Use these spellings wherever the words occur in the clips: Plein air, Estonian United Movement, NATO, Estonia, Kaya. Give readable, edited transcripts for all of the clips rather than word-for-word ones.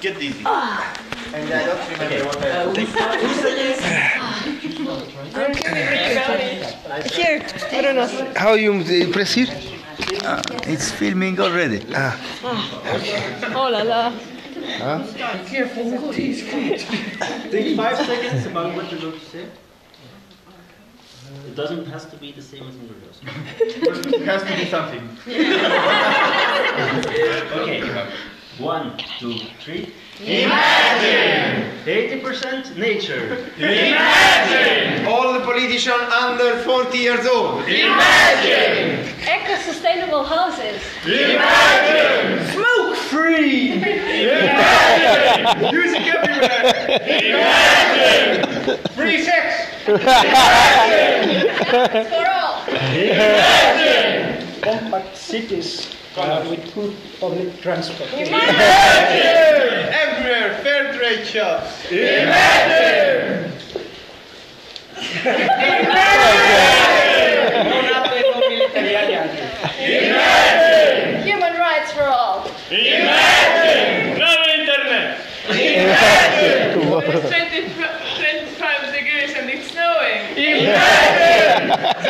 get easy. And I don't remember what I have to take. Here, I don't know. How you press here? It's filming already. Oh la la. Careful, please. Take 5 seconds about what you're going to say. It doesn't have to be the same as in the rehearsal. It has to be something. Okay. 1, 2, 3. Imagine! 80% nature. Imagine! All the politicians under 40 years old. Imagine! Eco-sustainable houses. Imagine! Smoke-free. Imagine! Music everywhere. Imagine! Free sex. Imagine! That's for all. Imagine! Compact cities with good public transport. Imagine! Everywhere fair trade shops. Imagine! Imagine! No NATO, no military alliance. Imagine! Human rights for all. Imagine! No internet. Imagine! Imagine!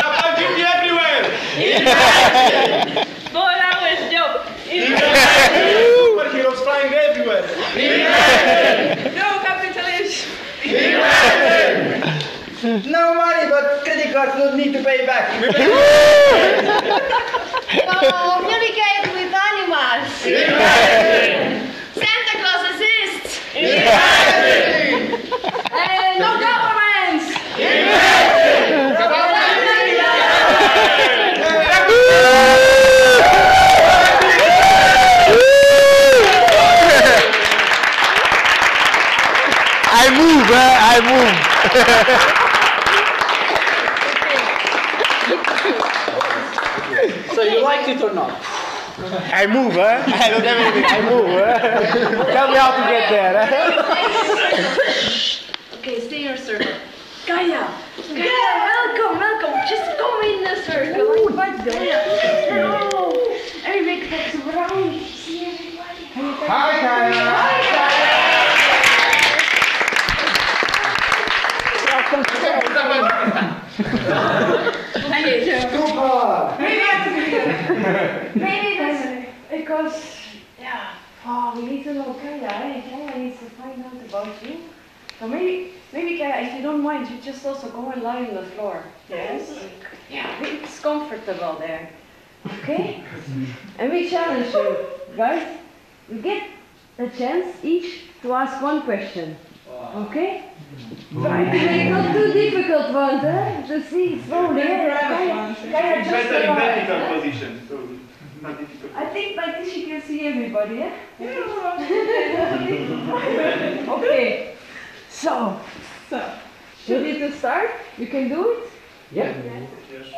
Zapalki everywhere! Imagine! 4 hours job! Imagine! Superheroes flying everywhere! Imagine! No capitalism! Imagine! No money, but credit cards don't need to pay back! Communicate with animals! Imagine! Santa Claus exists! Imagine! No governments! Imagine! I move. So you like it or not? I move, huh? I move, huh? Tell me how to get there, huh? Okay, stay in your circle. Kaya, welcome. Just come in the circle. Invite them. And make that round. See everybody. Hi, Kaya. Maybe that's because, we need to know Kaya, right? Kaya needs to find out about you. So maybe Kaya, if you don't mind, you just also go and lie on the floor. Yes? Yeah, it's comfortable there. Okay? And we challenge you, guys. You get a chance each to ask one question. Okay? Try to make not too difficult ones, eh? To see slowly. Kaya just better in vertical position, so not difficult. I think by this you can see everybody, eh? Yeah. Okay. So. Ready to start? You can do it? Yeah. Yes.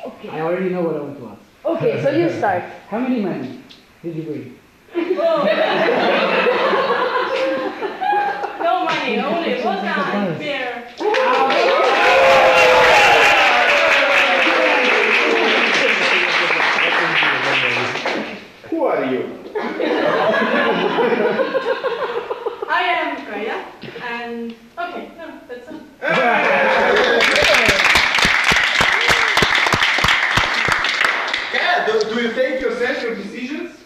Okay. I already know what I want to ask. Okay, so you start. How many men did you bring? No money, only one time beer. Who are you? I am Kaya, and okay, no, that's all. Kaya, do you take your central decisions?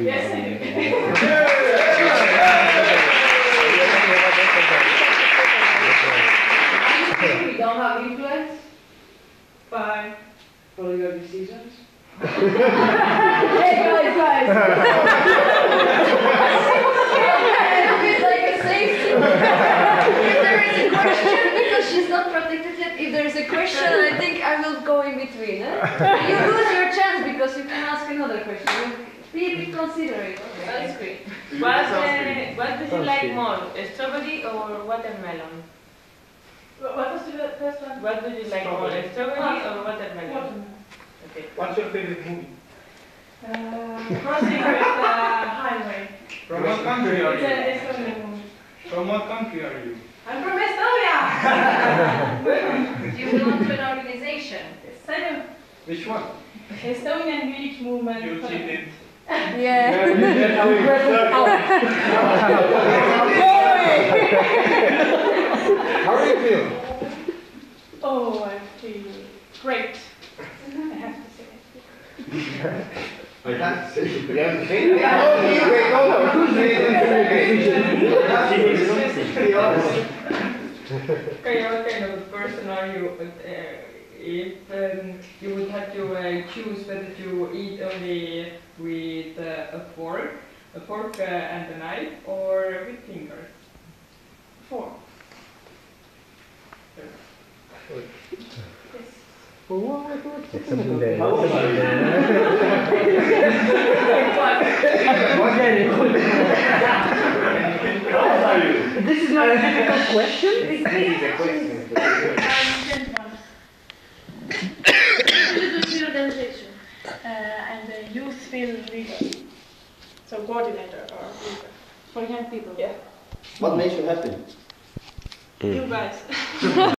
Yes, I do. Influence by political decisions. Hey guys! It's like a safety. If there is a question, because she's not protected yet, if there is a question, I think I will go in between. Eh? You lose your chance because you can ask another question. Be considerate. Okay. That's great. What do you like more, a strawberry or watermelon? What was the first one? What do you like more, strawberry or watermelon? Okay. What's your favorite movie? Crossing the Highway. From what country are you? It's an Estonian movie. From what country are you? I'm from Estonia! You belong to an organization. Which one? Estonian United Movement. You did it Yeah. How do you feel? Oh, I feel great. I have to say it. I can't say it. You haven't seen it? Okay, what kind of person are you? If you would have to choose whether to eat only with a fork and a knife, or with fingers? Fork. Yes. This is not a difficult question. It's a question. And the youth field leader, so coordinator or leader for young people. Yeah. What makes you happy? You guys.